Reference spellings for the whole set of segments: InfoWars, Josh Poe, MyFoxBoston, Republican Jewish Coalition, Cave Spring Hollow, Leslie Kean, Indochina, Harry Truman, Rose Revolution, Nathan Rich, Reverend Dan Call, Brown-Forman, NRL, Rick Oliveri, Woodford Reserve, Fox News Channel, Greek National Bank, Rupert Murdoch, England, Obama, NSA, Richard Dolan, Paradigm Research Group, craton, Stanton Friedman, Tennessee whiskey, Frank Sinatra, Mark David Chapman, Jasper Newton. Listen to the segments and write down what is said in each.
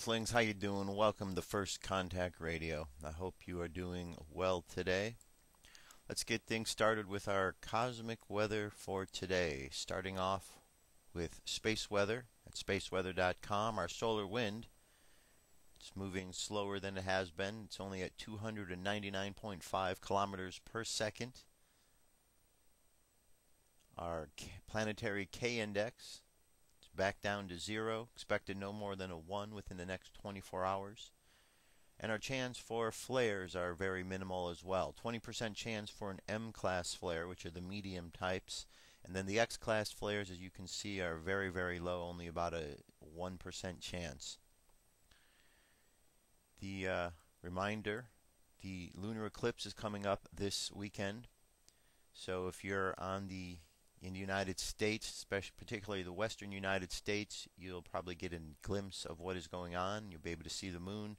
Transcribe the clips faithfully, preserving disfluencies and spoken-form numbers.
Earthlings, how you doing? Welcome to First Contact Radio. I hope you are doing well today. Let's get things started with our cosmic weather for today. Starting off with space weather at space weather dot com. Our solar wind, it's moving slower than it has been. It's only at two hundred ninety-nine point five kilometers per second. Our planetary K index, it's back down to zero, expected no more than a one within the next twenty-four hours. And our chance for flares are very minimal as well. twenty percent chance for an M-class flare, which are the medium types. And then the X-class flares, as you can see, are very, very low, only about a one percent chance. The uh, reminder, the lunar eclipse is coming up this weekend. So if you're on the in the United States, especially particularly the western United States, you'll probably get a glimpse of what is going on. You'll be able to see the moon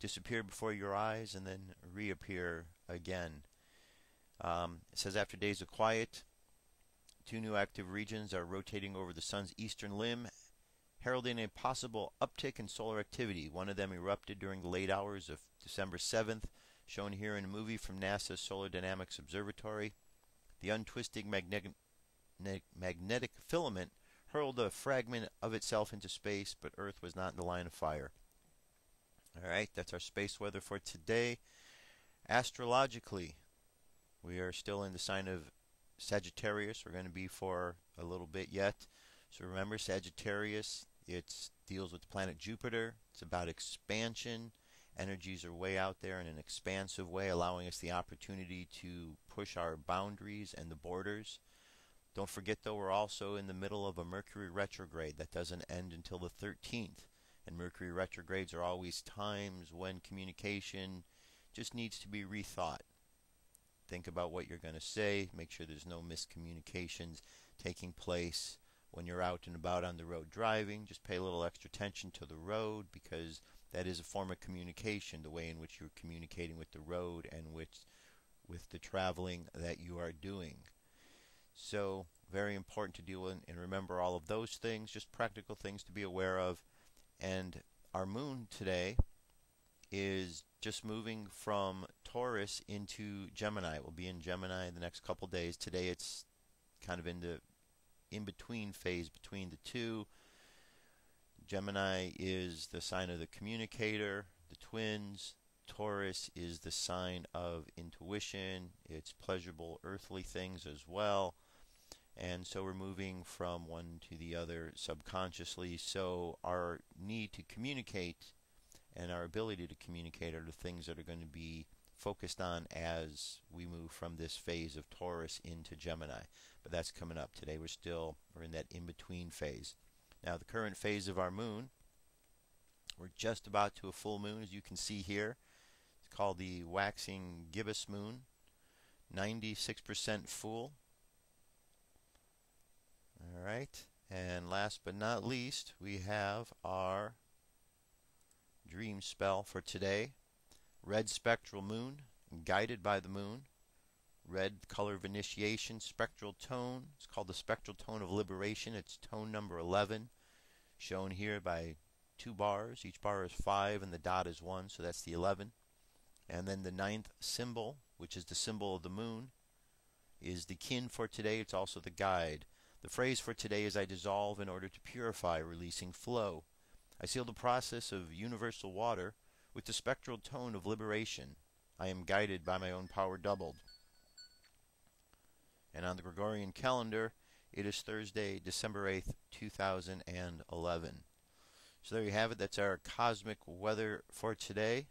disappear before your eyes and then reappear again. Um, it says after days of quiet, two new active regions are rotating over the sun's eastern limb, heralding a possible uptick in solar activity. One of them erupted during the late hours of December seventh, shown here in a movie from NASA's Solar Dynamics Observatory. The untwisting magnetic magnetic filament hurled a fragment of itself into space, but Earth was not in the line of fire. Alright, that's our space weather for today. Astrologically, we are still in the sign of Sagittarius. We're going to be for a little bit yet. So remember, Sagittarius, it deals with the planet Jupiter. It's about expansion. Energies are way out there in an expansive way, allowing us the opportunity to push our boundaries and the borders. Don't forget, though, we're also in the middle of a Mercury retrograde that doesn't end until the thirteenth. And Mercury retrogrades are always times when communication just needs to be rethought. Think about what you're going to say. Make sure there's no miscommunications taking place when you're out and about on the road driving. Just pay a little extra attention to the road, because that is a form of communication, the way in which you're communicating with the road and with, with the traveling that you are doing. So very important to deal with and remember all of those things, just practical things to be aware of. And our moon today is just moving from Taurus into Gemini. It will be in Gemini the next couple days. Today it's kind of in the in-between phase between the two. Gemini is the sign of the communicator, the twins. Taurus is the sign of intuition. It's pleasurable earthly things as well. And so we're moving from one to the other subconsciously. So our need to communicate and our ability to communicate are the things that are going to be focused on as we move from this phase of Taurus into Gemini. But that's coming up. Today we're still we're in that in-between phase. Now, the current phase of our moon, we're just about to a full moon, as you can see here. It's called the waxing gibbous moon. ninety-six percent full. All right, and last but not least, we have our dream spell for today. Red spectral moon, guided by the moon. Red, color of initiation. Spectral tone, it's called the spectral tone of liberation. It's tone number eleven, shown here by two bars. Each bar is five and the dot is one, so that's the eleven. And then the ninth symbol, which is the symbol of the moon, is the kin for today. It's also the guide. The phrase for today is, I dissolve in order to purify, releasing flow. I seal the process of universal water with the spectral tone of liberation. I am guided by my own power doubled. And on the Gregorian calendar, it is Thursday, December eighth, two thousand eleven. So there you have it. That's our cosmic weather for today.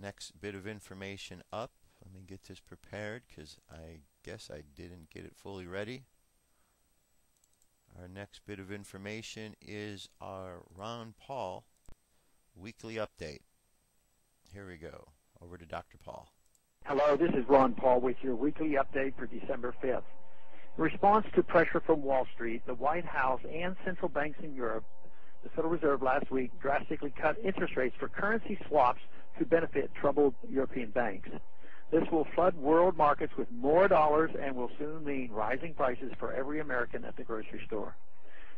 Next bit of information up. Let me get this prepared, because I guess I didn't get it fully ready. Our next bit of information is our Ron Paul weekly update. Here we go. Over to Doctor Paul. Hello, this is Ron Paul with your weekly update for December fifth. In response to pressure from Wall Street, the White House, and central banks in Europe, the Federal Reserve last week drastically cut interest rates for currency swaps to benefit troubled European banks. This will flood world markets with more dollars and will soon mean rising prices for every American at the grocery store.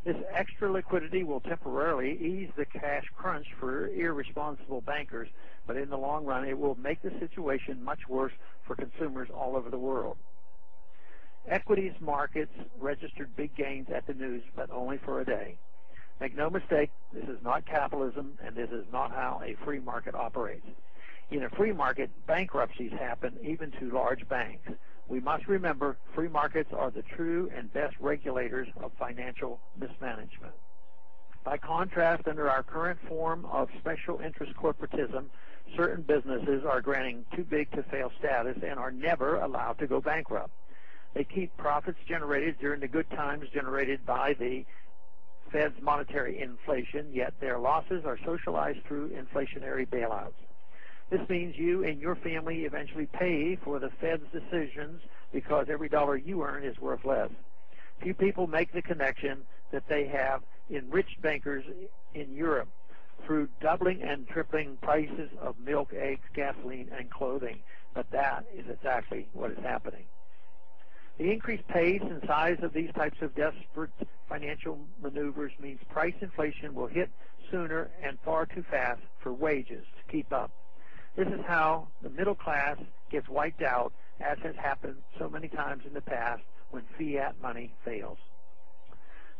This extra liquidity will temporarily ease the cash crunch for irresponsible bankers, but in the long run, it will make the situation much worse for consumers all over the world. Equities markets registered big gains at the news, but only for a day. Make no mistake, this is not capitalism, and this is not how a free market operates. In a free market, bankruptcies happen even to large banks. We must remember, free markets are the true and best regulators of financial mismanagement. By contrast, under our current form of special interest corporatism, certain businesses are granting too big to fail status and are never allowed to go bankrupt. They keep profits generated during the good times generated by the Fed's monetary inflation, yet their losses are socialized through inflationary bailouts. This means you and your family eventually pay for the Fed's decisions because every dollar you earn is worth less. Few people make the connection that they have enriched bankers in Europe through doubling and tripling prices of milk, eggs, gasoline, and clothing, but that is exactly what is happening. The increased pace and size of these types of desperate financial maneuvers means price inflation will hit sooner and far too fast for wages to keep up. This is how the middle class gets wiped out, as has happened so many times in the past when fiat money fails.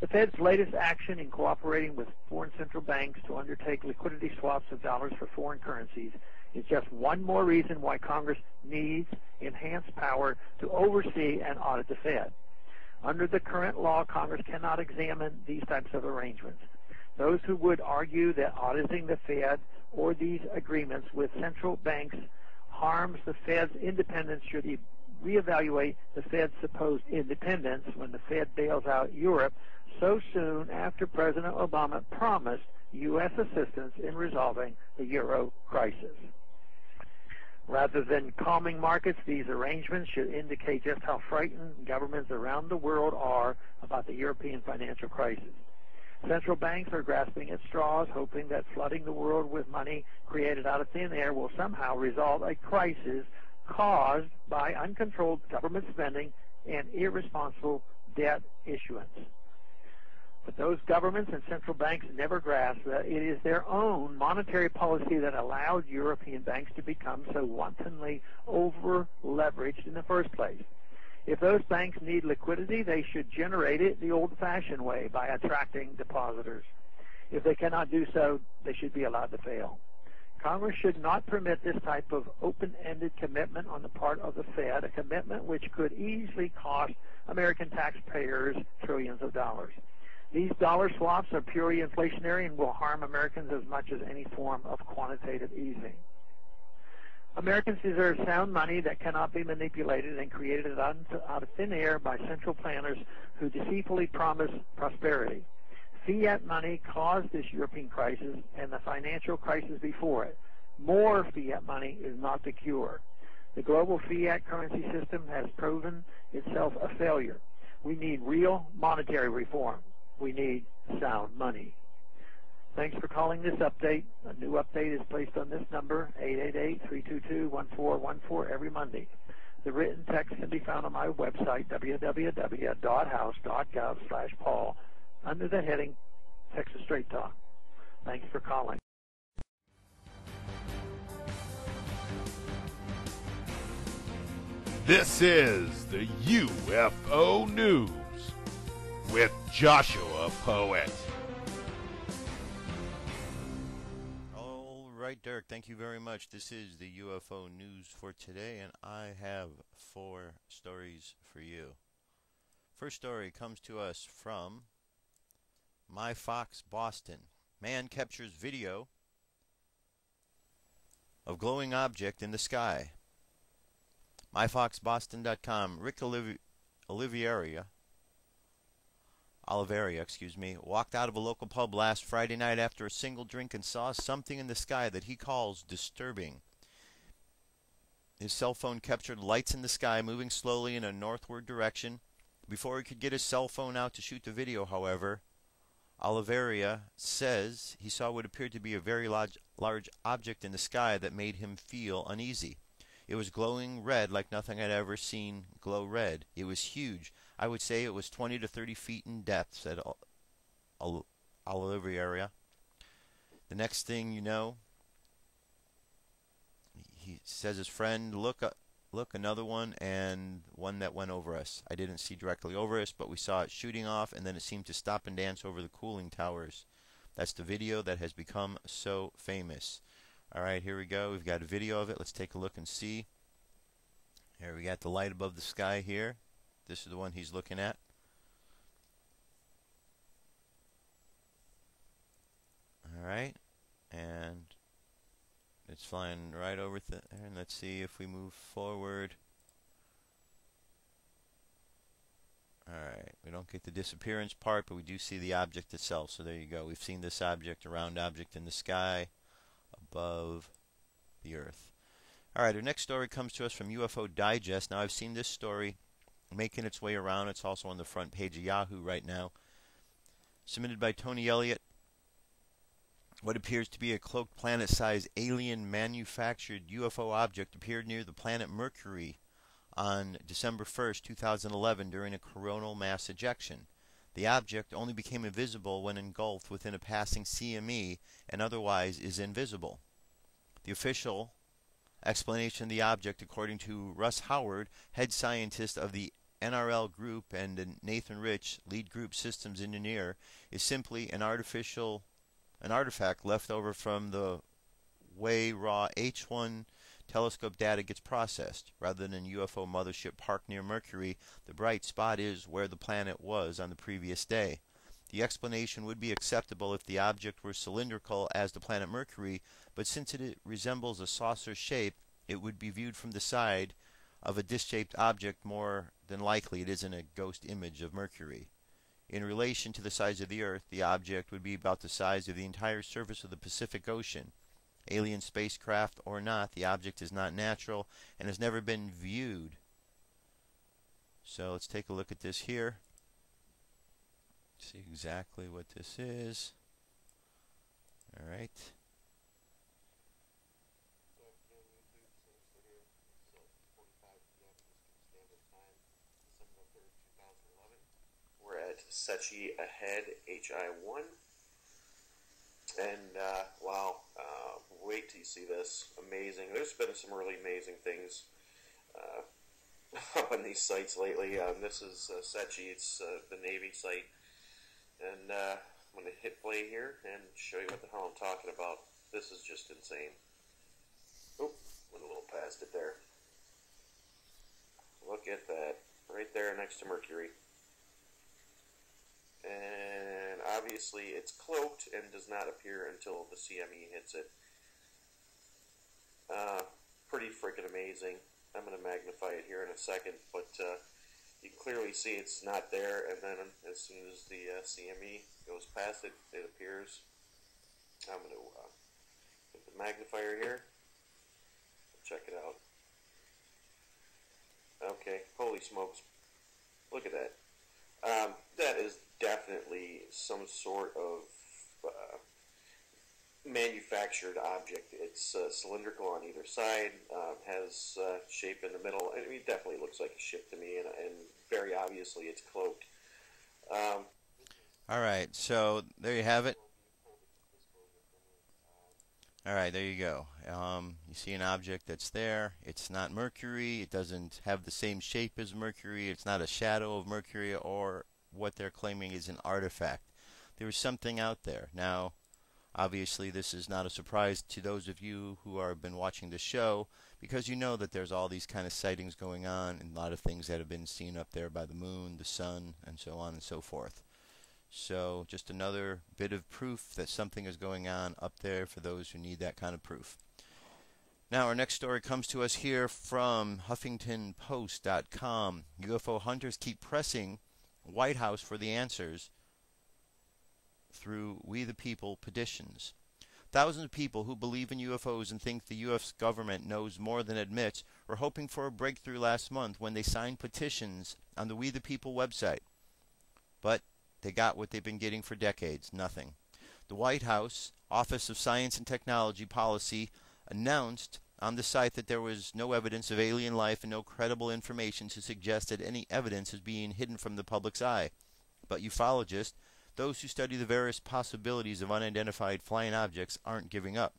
The Fed's latest action in cooperating with foreign central banks to undertake liquidity swaps of dollars for foreign currencies is just one more reason why Congress needs enhanced power to oversee and audit the Fed. Under the current law, Congress cannot examine these types of arrangements. Those who would argue that auditing the Fed or these agreements with central banks harms the Fed's independence should reevaluate the Fed's supposed independence when the Fed bails out Europe so soon after President Obama promised U S assistance in resolving the euro crisis. Rather than calming markets, these arrangements should indicate just how frightened governments around the world are about the European financial crisis. Central banks are grasping at straws, hoping that flooding the world with money created out of thin air will somehow resolve a crisis caused by uncontrolled government spending and irresponsible debt issuance. But those governments and central banks never grasp that it is their own monetary policy that allowed European banks to become so wantonly over-leveraged in the first place. If those banks need liquidity, they should generate it the old-fashioned way by attracting depositors. If they cannot do so, they should be allowed to fail. Congress should not permit this type of open-ended commitment on the part of the Fed, a commitment which could easily cost American taxpayers trillions of dollars. These dollar swaps are purely inflationary and will harm Americans as much as any form of quantitative easing. Americans deserve sound money that cannot be manipulated and created out of thin air by central planners who deceitfully promise prosperity. Fiat money caused this European crisis and the financial crisis before it. More fiat money is not the cure. The global fiat currency system has proven itself a failure. We need real monetary reform. We need sound money. Thanks for calling this update. A new update is placed on this number, eight eight eight, three two two, one four one four, every Monday. The written text can be found on my website, w w w dot house dot gov slash Paul, under the heading Texas Straight Talk. Thanks for calling. This is the U F O News with Joshua Poet. Right, Derek, thank you very much. This is the U F O News for today, and I have four stories for you. First story comes to us from MyFoxBoston. Man captures video of glowing object in the sky. My Fox Boston dot com. Rick Oliveri, Oliveria, excuse me, walked out of a local pub last Friday night after a single drink and saw something in the sky that he calls disturbing. His cell phone captured lights in the sky moving slowly in a northward direction. Before he could get his cell phone out to shoot the video, however, Oliveria says he saw what appeared to be a very large, large object in the sky that made him feel uneasy. It was glowing red like nothing I'd ever seen glow red. It was huge. I would say it was twenty to thirty feet in depth, said Oliveri area. The next thing you know, he says his friend, look, uh, look, another one, and one that went over us. I didn't see directly over us, but we saw it shooting off, and then it seemed to stop and dance over the cooling towers. That's the video that has become so famous. All right, here we go. We've got a video of it. Let's take a look and see. Here we got the light above the sky here. This is the one he's looking at. All right, and it's flying right over there. And let's see if we move forward. All right, we don't get the disappearance part, but we do see the object itself. So there you go. We've seen this object, a round object in the sky above the Earth. All right, our next story comes to us from U F O Digest. Now, I've seen this story making its way around. It's also on the front page of Yahoo right now. Submitted by Tony Elliott. What appears to be a cloaked planet-sized alien manufactured U F O object appeared near the planet Mercury on December first, two thousand eleven, during a coronal mass ejection. The object only became invisible when engulfed within a passing C M E and otherwise is invisible. The official explanation of the object, according to Russ Howard, head scientist of the N R L Group and Nathan Rich, lead group systems engineer, is simply an artificial an artifact left over from the way raw H one telescope data gets processed. Rather than U F O mothership parked near Mercury, the bright spot is where the planet was on the previous day. The explanation would be acceptable if the object were cylindrical as the planet Mercury, but since it resembles a saucer shape, it would be viewed from the side of a disc-shaped object. More than likely, it isn't a ghost image of Mercury. In relation to the size of the Earth, the object would be about the size of the entire surface of the Pacific Ocean. Alien spacecraft or not, the object is not natural and has never been viewed. So let's take a look at this here. See exactly what this is. All right. Secchi ahead, H I one, and uh, wow, uh, wait till you see this. Amazing. There's been some really amazing things uh, on these sites lately. Um, this is uh, Secchi. It's uh, the Navy site, and uh, I'm going to hit play here and show you what the hell I'm talking about. This is just insane. Oop, went a little past it there. Look at that, right there next to Mercury. And obviously it's cloaked and does not appear until the C M E hits it. Uh, pretty freaking amazing. I'm going to magnify it here in a second, but uh, you can clearly see it's not there. And then as soon as the uh, C M E goes past it, it appears. I'm going to uh, get the magnifier here. Check it out. Okay, holy smokes. Look at that. Um, that is definitely some sort of uh, manufactured object. It's uh, cylindrical on either side, uh, has uh, shape in the middle. I mean, it definitely looks like a ship to me, and, and very obviously it's cloaked. Um, All right, so there you have it. All right, there you go. Um, you see an object that's there. It's not Mercury. It doesn't have the same shape as Mercury. It's not a shadow of Mercury, or what they're claiming is an artifact. There is something out there. Now, obviously, this is not a surprise to those of you who have been watching the show, because you know that there's all these kind of sightings going on and a lot of things that have been seen up there by the moon, the sun, and so on and so forth. So just another bit of proof that something is going on up there for those who need that kind of proof. Now our next story comes to us here from Huffington Post dot com. U F O hunters keep pressing White House for the answers through We the People petitions. Thousands of people who believe in U F Os and think the U S government knows more than admits were hoping for a breakthrough last month when they signed petitions on the We the People website. But they got what they've been getting for decades, nothing. The White House Office of Science and Technology Policy announced on the site that there was no evidence of alien life and no credible information to suggest that any evidence is being hidden from the public's eye. But ufologists Those who study the various possibilities of unidentified flying objects aren't giving up.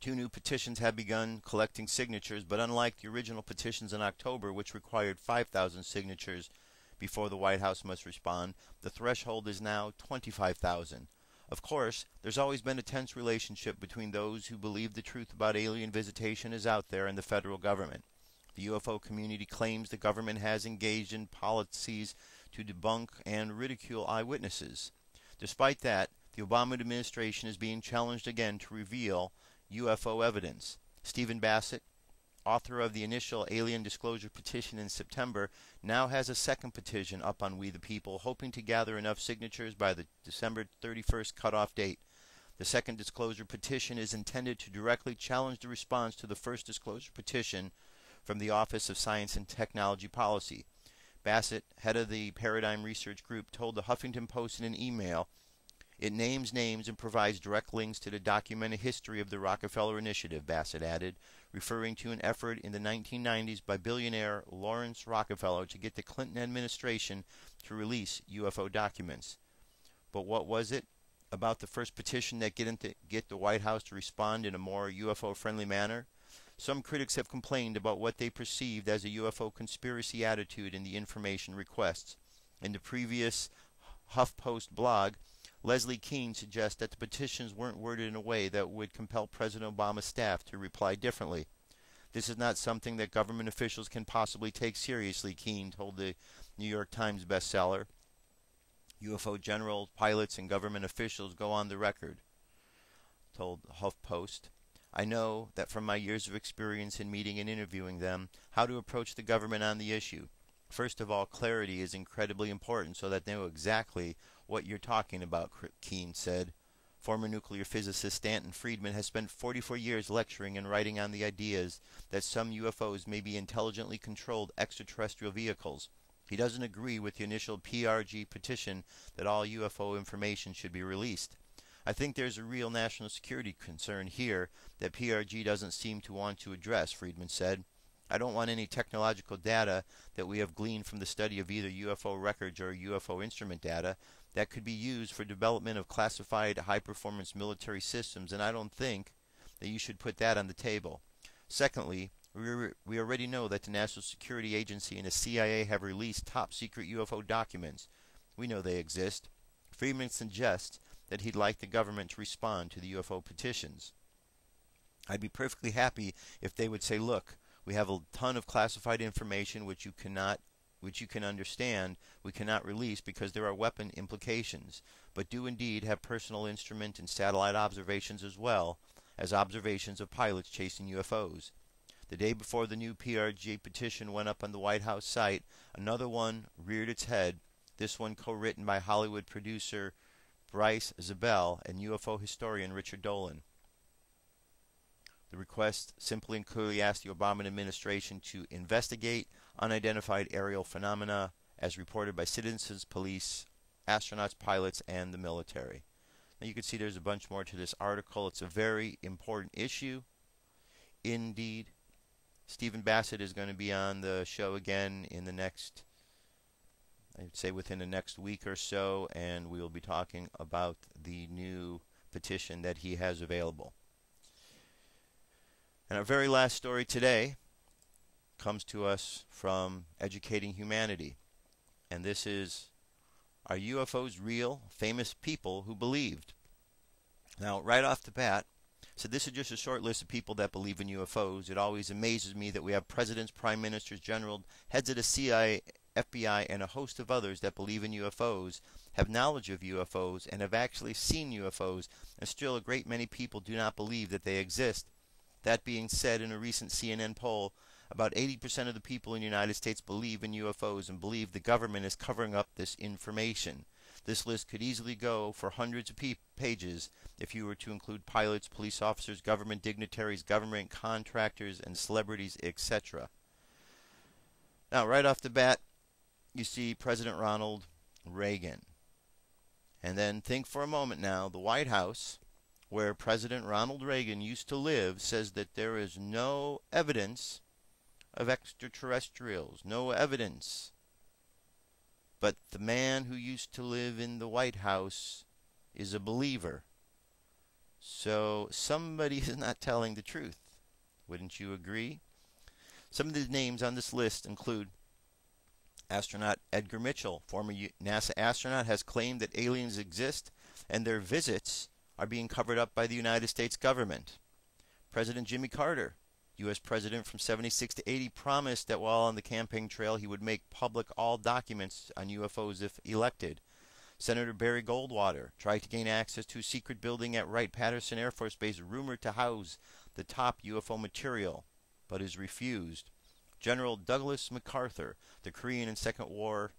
Two new petitions have begun collecting signatures, but unlike the original petitions in October, which required five thousand signatures before the White House must respond, the threshold is now twenty-five thousand. Of course, there's always been a tense relationship between those who believe the truth about alien visitation is out there and the federal government. The U F O community claims the government has engaged in policies to debunk and ridicule eyewitnesses. Despite that, the Obama administration is being challenged again to reveal U F O evidence. Stephen Bassett, author of the initial alien disclosure petition in September, now has a second petition up on We the People, hoping to gather enough signatures by the December thirty-first cutoff date. The second disclosure petition is intended to directly challenge the response to the first disclosure petition from the Office of Science and Technology Policy. Bassett, head of the Paradigm Research Group, told the Huffington Post in an email, "It names names and provides direct links to the documented history of the Rockefeller Initiative," Bassett added, referring to an effort in the nineteen nineties by billionaire Lawrence Rockefeller to get the Clinton administration to release U F O documents. But what was it about the first petition that get into, get the White House to respond in a more U F O-friendly manner? Some critics have complained about what they perceived as a U F O conspiracy attitude in the information requests. In the previous HuffPost blog, Leslie Kean suggests that the petitions weren't worded in a way that would compel President Obama's staff to reply differently. "This is not something that government officials can possibly take seriously," Kean told the New York Times bestseller. "U F O generals, pilots, and government officials go on the record," told the HuffPost. "I know that from my years of experience in meeting and interviewing them, how to approach the government on the issue. First of all, clarity is incredibly important so that they know exactly what you're talking about," Kean said. Former nuclear physicist Stanton Friedman has spent forty-four years lecturing and writing on the ideas that some U F Os may be intelligently controlled extraterrestrial vehicles. He doesn't agree with the initial P R G petition that all U F O information should be released. "I think there's a real national security concern here that P R G doesn't seem to want to address," Friedman said. "I don't want any technological data that we have gleaned from the study of either U F O records or U F O instrument data that could be used for development of classified high-performance military systems, and I don't think that you should put that on the table. Secondly, we, we already know that the National Security Agency and the C I A have released top-secret U F O documents. We know they exist." Friedman suggests that he'd like the government to respond to the U F O petitions. "I'd be perfectly happy if they would say, look, we have a ton of classified information which you cannot, which you can understand, we cannot release because there are weapon implications, but do indeed have personal instrument and satellite observations as well as observations of pilots chasing U F Os." The day before the new P R G petition went up on the White House site, another one reared its head, this one co-written by Hollywood producer Bryce Zabel and U F O historian Richard Dolan. The request simply and clearly asked the Obama administration to investigate unidentified aerial phenomena as reported by citizens, police, astronauts, pilots, and the military. Now you can see there's a bunch more to this article. It's a very important issue. Indeed, Stephen Bassett is going to be on the show again in the next, I'd say within the next week or so, and we will be talking about the new petition that he has available. And our very last story today comes to us from Educating Humanity. And this is, "Are U F Os Real? Famous People Who Believed." Now, right off the bat, so this is just a short list of people that believe in U F Os. It always amazes me that we have presidents, prime ministers, generals, heads of the C I A, F B I, and a host of others that believe in U F Os, have knowledge of U F Os, and have actually seen U F Os, and still a great many people do not believe that they exist. That being said, in a recent C N N poll, about eighty percent of the people in the United States believe in U F Os and believe the government is covering up this information. This list could easily go for hundreds of pages if you were to include pilots, police officers, government dignitaries, government contractors, and celebrities, et cetera. Now, right off the bat, you see President Ronald Reagan. And then think for a moment now, the White House, where President Ronald Reagan used to live, says that there is no evidence of extraterrestrials, no evidence But the man who used to live in the White House is a believer. So somebody is not telling the truth. Wouldn't you agree? Some of the names on this list include astronaut Edgar Mitchell, former NASA astronaut, has claimed that aliens exist and their visits are being covered up by the United States government. President Jimmy Carter, U S President from seventy-six to eighty, promised that while on the campaign trail he would make public all documents on U F Os if elected. Senator Barry Goldwater tried to gain access to a secret building at Wright-Patterson Air Force Base rumored to house the top U F O material, but is refused. General Douglas MacArthur, the Korean and Second War,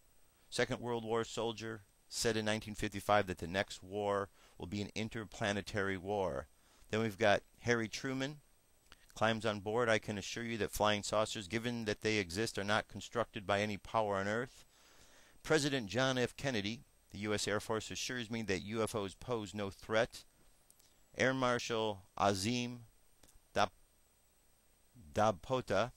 Second World War soldier, said in nineteen fifty-five that the next war will be an interplanetary war. Then we've got Harry Truman, climbs on board. I can assure you that flying saucers, given that they exist, are not constructed by any power on Earth. President John F. Kennedy, the U S Air Force, assures me that U F Os pose no threat. Air Marshal Azim Dabhota,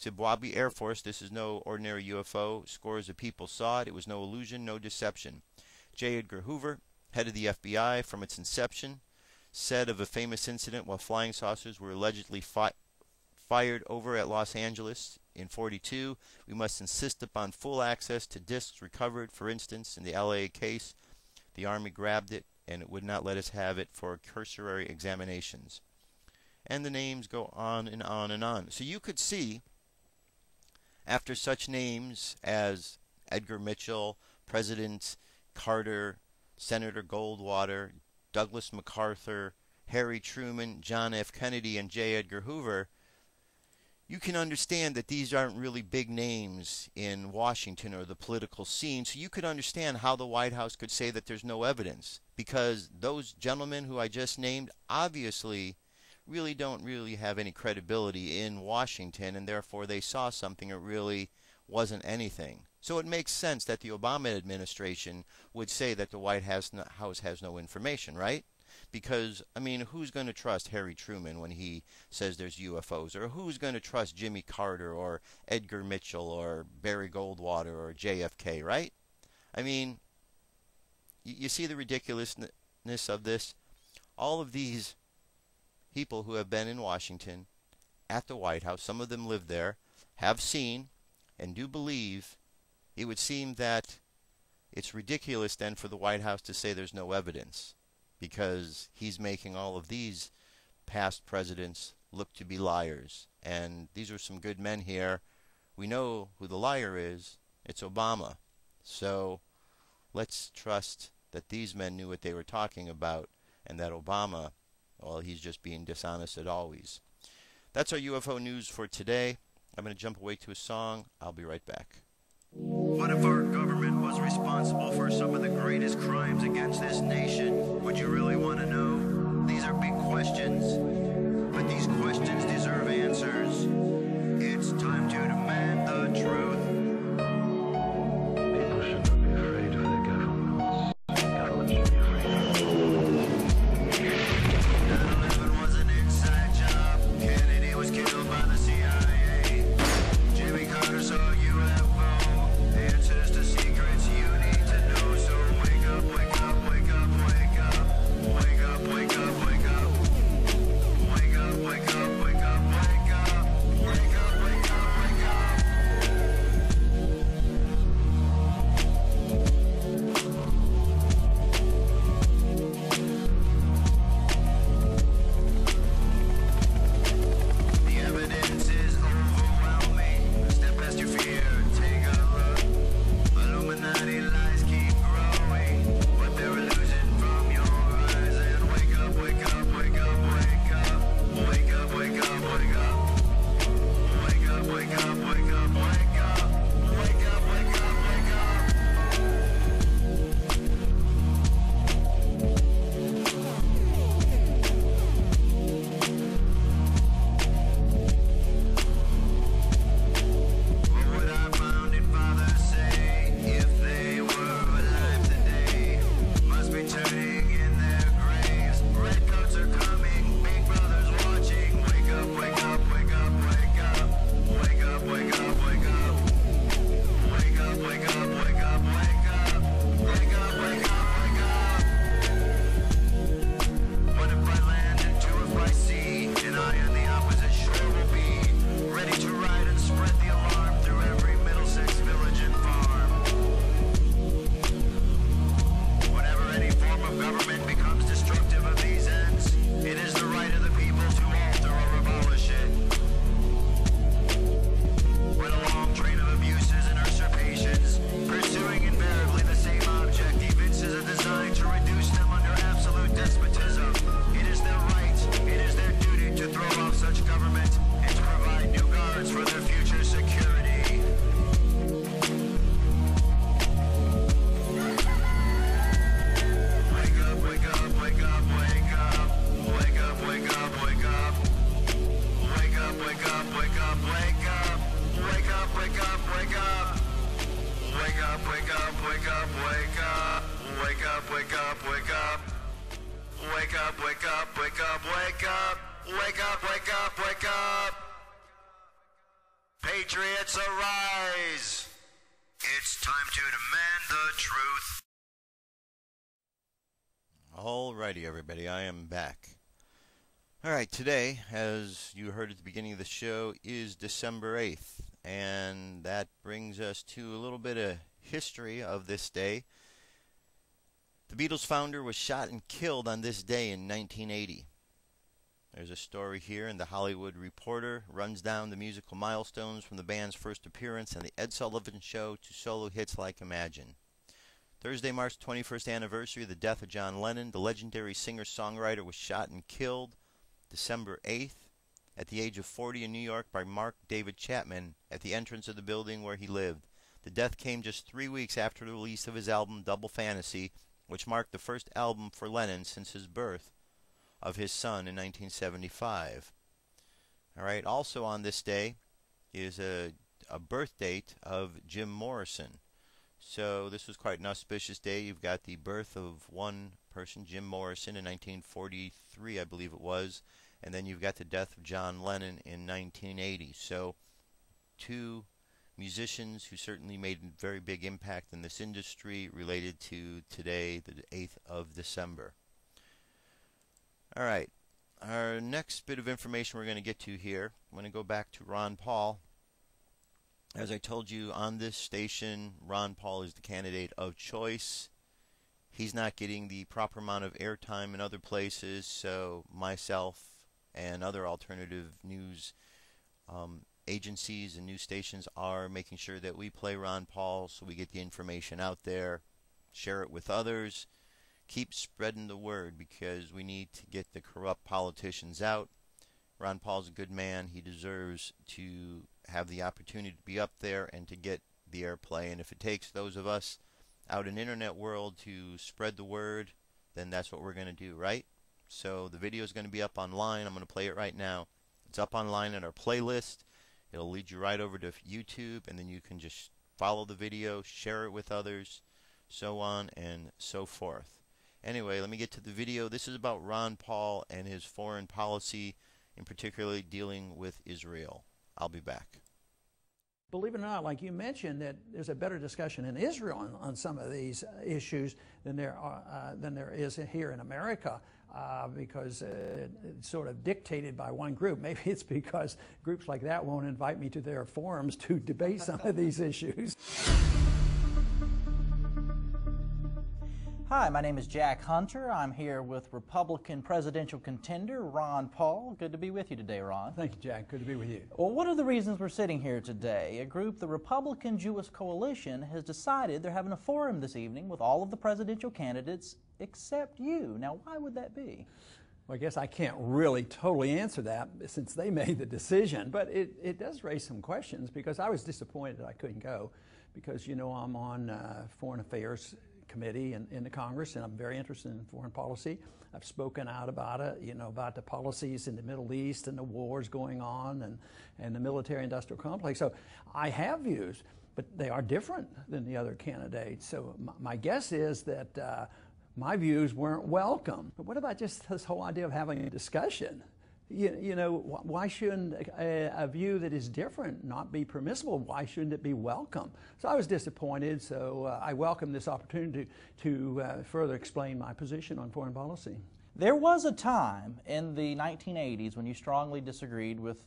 Zimbabwe Air Force, this is no ordinary U F O. Scores of people saw it. It was no illusion, no deception. J. Edgar Hoover, head of the F B I from its inception, said of a famous incident while flying saucers were allegedly fi fired over at Los Angeles in forty-two. We must insist upon full access to discs recovered. For instance, in the L A case, the Army grabbed it and it would not let us have it for cursory examinations. And the names go on and on and on. So you could see, after such names as Edgar Mitchell, President Carter, Senator Goldwater, Douglas MacArthur, Harry Truman, John F. Kennedy, and J. Edgar Hoover, you can understand that these aren't really big names in Washington or the political scene, so you could understand how the White House could say that there's no evidence, because those gentlemen who I just named obviously really don't really have any credibility in Washington, and therefore they saw something that really wasn't anything. So it makes sense that the Obama administration would say that the White House has no information, right? Because, I mean, who's going to trust Harry Truman when he says there's U F Os? Or who's going to trust Jimmy Carter or Edgar Mitchell or Barry Goldwater or J F K, right? I mean, you see the ridiculousness of this? All of these people who have been in Washington, at the White House, some of them live there, have seen and do believe. It would seem that it's ridiculous then for the White House to say there's no evidence, because he's making all of these past presidents look to be liars. And these are some good men here. We know who the liar is. It's Obama. So let's trust that these men knew what they were talking about, and that Obama, well, he's just being dishonest as always. That's our U F O news for today. I'm going to jump away to a song. I'll be right back. What if our government was responsible for some of the greatest crimes against this nation? Would you really want to know? These are big questions, but these questions deserve answers. It's time to demand the truth. People shouldn't be afraid of their governments. Governments should be afraid of them. nine eleven was an inside job. Kennedy was killed by the C I A. Jimmy Carter saw you at answers to secrets you need to know, so wake up, wake up, wake up, wake up, wake up. up, wake up, wake up, wake up, wake up. Patriots, arise. It's time to demand the truth. Alrighty, everybody, I am back. Alright, today, as you heard at the beginning of the show, is December eighth. And that brings us to a little bit of history of this day. The Beatles founder was shot and killed on this day in nineteen eighty. There's a story here, and the Hollywood Reporter runs down the musical milestones from the band's first appearance on the Ed Sullivan Show to solo hits like Imagine. Thursday, March twenty-first anniversary of the death of John Lennon, the legendary singer-songwriter was shot and killed December eighth at the age of forty in New York by Mark David Chapman at the entrance of the building where he lived. The death came just three weeks after the release of his album Double Fantasy, which marked the first album for Lennon since his birth of his son in nineteen seventy-five. All right, also on this day is a, a birth date of Jim Morrison. So this was quite an auspicious day. You've got the birth of one person, Jim Morrison, in nineteen forty-three, I believe it was, and then you've got the death of John Lennon in nineteen eighty. So two musicians who certainly made a very big impact in this industry related to today, the eighth of December. All right, our next bit of information we're going to get to here, I'm going to go back to Ron Paul. As I told you on this station, Ron Paul is the candidate of choice. He's not getting the proper amount of airtime in other places, so myself and other alternative news um, agencies and news stations are making sure that we play Ron Paul so we get the information out there, share it with others, keep spreading the word because we need to get the corrupt politicians out. Ron Paul's a good man. He deserves to have the opportunity to be up there and to get the airplay. And if it takes those of us out in the internet world to spread the word, then that's what we're going to do, right? So the video is going to be up online. I'm going to play it right now. It's up online in our playlist. It'll lead you right over to YouTube, and then you can just follow the video, share it with others, so on and so forth. Anyway, let me get to the video. This is about Ron Paul and his foreign policy, in particularly dealing with Israel. I'll be back. Believe it or not, like you mentioned, that there's a better discussion in Israel on, on some of these issues than there are, uh, than there is here in America, uh, because uh, it's sort of dictated by one group. Maybe it's because groups like that won't invite me to their forums to debate some of these issues. Hi, my name is Jack Hunter. I'm here with Republican presidential contender Ron Paul. Good to be with you today, Ron. Thank you, Jack. Good to be with you. Well, what are the reasons we're sitting here today? A group, the Republican Jewish Coalition, has decided they're having a forum this evening with all of the presidential candidates except you. Now, why would that be? Well, I guess I can't really totally answer that since they made the decision, but it, it does raise some questions because I was disappointed I couldn't go because, you know, I'm on uh, foreign affairs committee in, in the Congress, and I'm very interested in foreign policy. I've spoken out about it, you know, about the policies in the Middle East and the wars going on and, and the military-industrial complex. So I have views, but they are different than the other candidates. So my, my guess is that uh, my views weren't welcome. But what about just this whole idea of having a discussion? You, you know, wh why shouldn't a, a view that is different not be permissible? Why shouldn't it be welcome? So I was disappointed, so uh, I welcome this opportunity to, to uh, further explain my position on foreign policy. There was a time in the nineteen eighties when you strongly disagreed with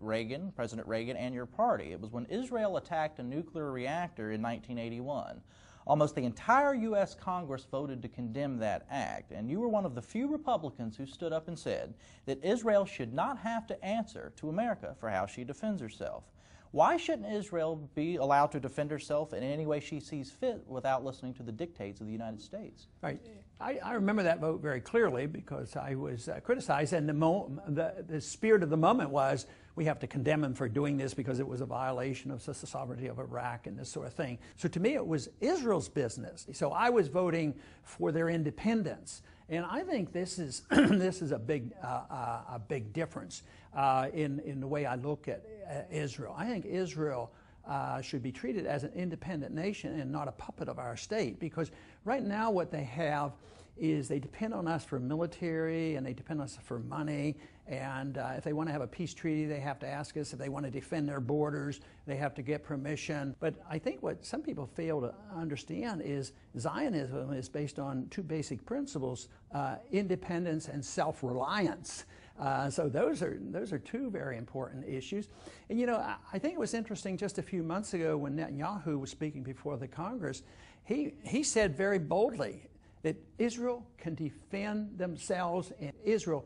Reagan, President Reagan, and your party. It was when Israel attacked a nuclear reactor in nineteen eighty-one. Almost the entire U S Congress voted to condemn that act, and you were one of the few Republicans who stood up and said that Israel should not have to answer to America for how she defends herself. Why shouldn't Israel be allowed to defend herself in any way she sees fit without listening to the dictates of the United States? Right. I, I remember that vote very clearly because I was uh, criticized, and the, mo the, the spirit of the moment was, we have to condemn him for doing this because it was a violation of the sovereignty of Iraq and this sort of thing. So to me, it was Israel's business. So I was voting for their independence. And I think this is this is a big uh, uh, a big difference uh, in in the way I look at uh, Israel. I think Israel uh, should be treated as an independent nation and not a puppet of our state, because right now what they have is they depend on us for military, and they depend on us for money, and uh, if they want to have a peace treaty, they have to ask us. If they want to defend their borders, they have to get permission. But I think what some people fail to understand is Zionism is based on two basic principles, uh, independence and self-reliance. Uh, so those are those are two very important issues. And you know, I, I think it was interesting just a few months ago when Netanyahu was speaking before the Congress, he, he said very boldly that Israel can defend themselves and Israel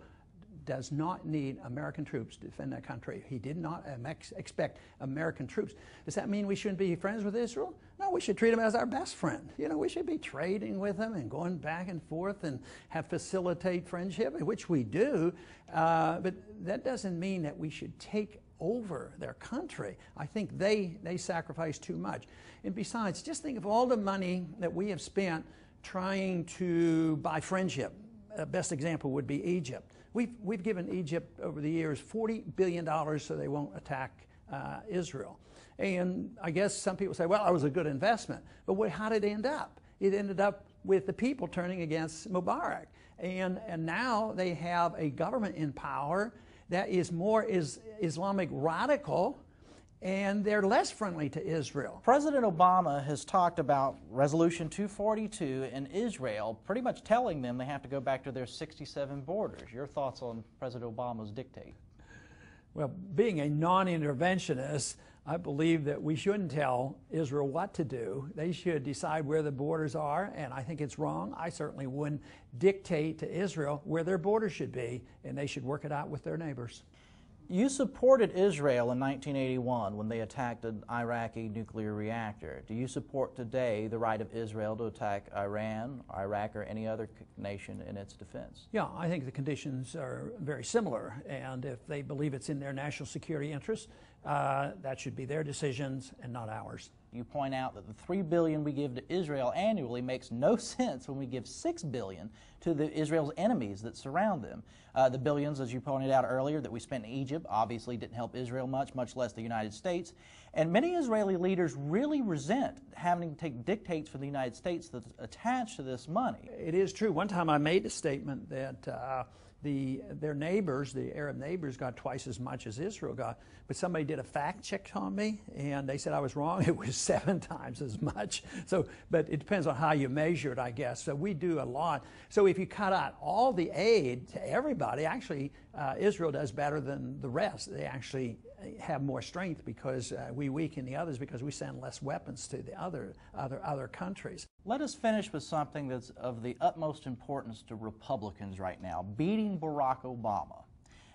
does not need American troops to defend that country. He did not expect American troops. Does that mean we shouldn't be friends with Israel? No, we should treat them as our best friend. You know, we should be trading with them and going back and forth and have facilitate friendship, which we do, uh, but that doesn't mean that we should take over their country. I think they, they sacrifice too much. And besides, just think of all the money that we have spent trying to buy friendship. The best example would be Egypt. We've, we've given Egypt over the years forty billion dollars so they won't attack uh, Israel. And I guess some people say, well, that was a good investment. But what, how did it end up? It ended up with the people turning against Mubarak. And, and now they have a government in power that is more is Islamic radical, and they're less friendly to Israel. President Obama has talked about Resolution two forty-two and Israel pretty much telling them they have to go back to their sixty-seven borders. Your thoughts on President Obama's dictate? Well, being a non-interventionist, I believe that we shouldn't tell Israel what to do. They should decide where the borders are, and I think it's wrong. I certainly wouldn't dictate to Israel where their borders should be, and they should work it out with their neighbors. You supported Israel in nineteen eighty-one when they attacked an Iraqi nuclear reactor. Do you support today the right of Israel to attack Iran, Iraq, or any other nation in its defense? Yeah, I think the conditions are very similar, and if they believe it's in their national security interests, uh, that should be their decisions and not ours. You point out that the three billion dollars we give to Israel annually makes no sense when we give six billion dollars to the Israel's enemies that surround them. Uh, the billions, as you pointed out earlier, that we spent in Egypt obviously didn't help Israel much, much less the United States. And many Israeli leaders really resent having to take dictates from the United States that's attached to this money. It is true. One time I made a statement that uh, the, their neighbors, the Arab neighbors, got twice as much as Israel got, but somebody did a fact check on me, and they said I was wrong. It was seven times as much. So, but it depends on how you measure it, I guess. So we do a lot. So if you cut out all the aid to everybody, actually uh, Israel does better than the rest. They actually have more strength because uh, we weaken the others because we send less weapons to the other, other, other countries. Let us finish with something that's of the utmost importance to Republicans right now, beating Barack Obama.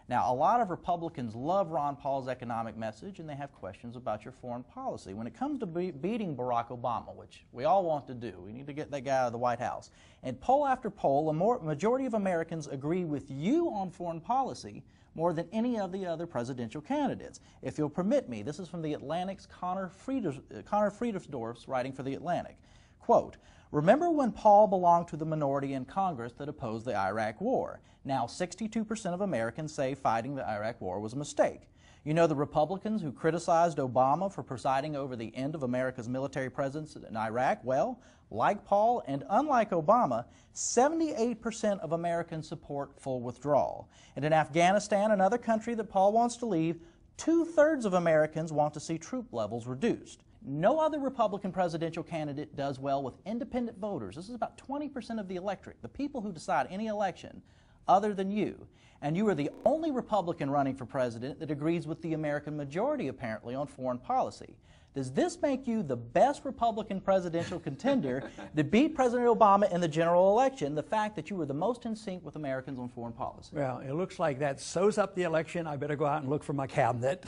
Now, a lot of Republicans love Ron Paul's economic message, and they have questions about your foreign policy. When it comes to be beating Barack Obama, which we all want to do, we need to get that guy out of the White House, and poll after poll, a more majority of Americans agree with you on foreign policy more than any of the other presidential candidates. If you'll permit me, this is from the Atlantic's Connor Friederdorf's writing for the Atlantic. Quote, "Remember when Paul belonged to the minority in Congress that opposed the Iraq War? Now sixty-two percent of Americans say fighting the Iraq War was a mistake. You know the Republicans who criticized Obama for presiding over the end of America's military presence in Iraq? Well, like Paul and unlike Obama, seventy-eight percent of Americans support full withdrawal. And in Afghanistan, another country that Paul wants to leave, two-thirds of Americans want to see troop levels reduced. No other Republican presidential candidate does well with independent voters." This is about twenty percent of the electorate, the people who decide any election, other than you. And you are the only Republican running for president that agrees with the American majority, apparently, on foreign policy. Does this make you the best Republican presidential contender to beat President Obama in the general election, the fact that you were the most in sync with Americans on foreign policy? Well, it looks like that sews up the election. I better go out and look for my cabinet.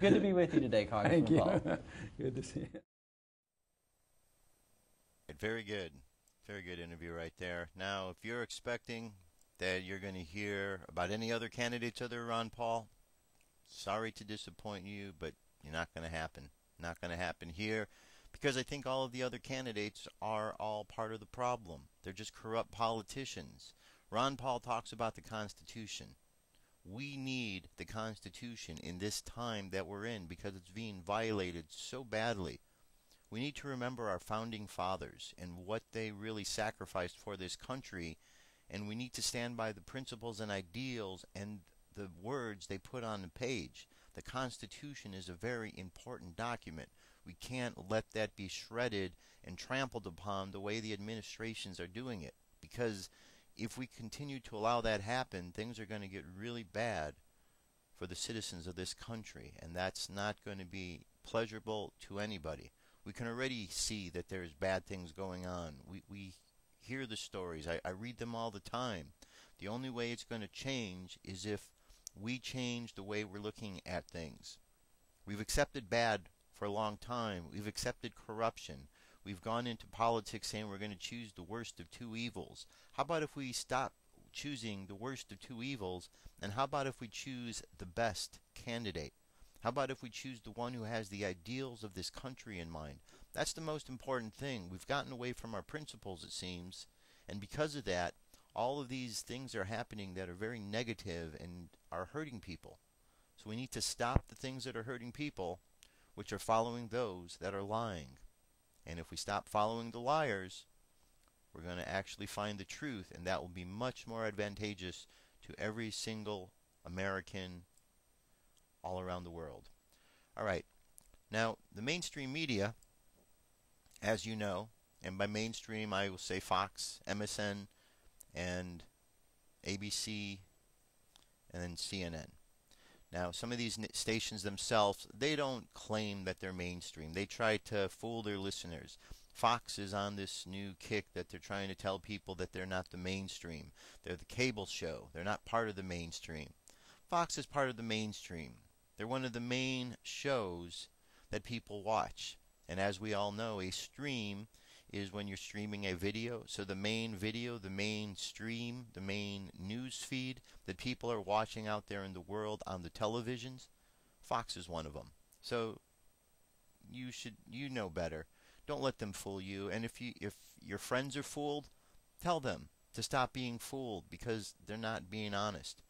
Good to be with you today, Congressman Thank you. Paul. Good to see you. Very good. Very good interview right there. Now, if you're expecting that you're going to hear about any other candidates other than Ron Paul, sorry to disappoint you, but you're not going to happen. Not going to happen here, because I think all of the other candidates are all part of the problem. They're just corrupt politicians. Ron Paul talks about the Constitution. We need the Constitution in this time that we're in because it's being violated so badly. We need to remember our founding fathers and what they really sacrificed for this country, and we need to stand by the principles and ideals and the words they put on the page. The Constitution is a very important document. We can't let that be shredded and trampled upon the way the administrations are doing it, because if we continue to allow that happen, things are going to get really bad for the citizens of this country, and that's not going to be pleasurable to anybody. We can already see that there's bad things going on. We, we hear the stories. I, I read them all the time. The only way it's going to change is if we change the way we're looking at things. We've accepted bad for a long time. We've accepted corruption. We've gone into politics saying we're going to choose the worst of two evils. How about if we stop choosing the worst of two evils, and how about if we choose the best candidate? How about if we choose the one who has the ideals of this country in mind? That's the most important thing. We've gotten away from our principles, it seems, and because of that, all of these things are happening that are very negative and are hurting people. So we need to stop the things that are hurting people, which are following those that are lying. And if we stop following the liars, we're going to actually find the truth, and that will be much more advantageous to every single American all around the world. All right. Now, the mainstream media, as you know, and by mainstream I will say Fox, M S N, and A B C, and then C N N. Now, some of these stations themselves, they don't claim that they're mainstream. They try to fool their listeners. Fox is on this new kick that they're trying to tell people that they're not the mainstream. They're the cable show. They're not part of the mainstream. Fox is part of the mainstream. They're one of the main shows that people watch. And as we all know, a stream is when you're streaming a video. So the main video, the main stream, the main news feed that people are watching out there in the world on the televisions, Fox is one of them. So you should, you know better. Don't let them fool you. And if you, if your friends are fooled, tell them to stop being fooled, because they're not being honest.